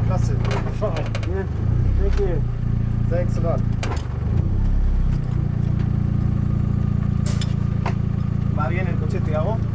right, that's it. I'm fine. Yeah. Thank you. Thanks a lot. ¿Va bien el coche, Tiago?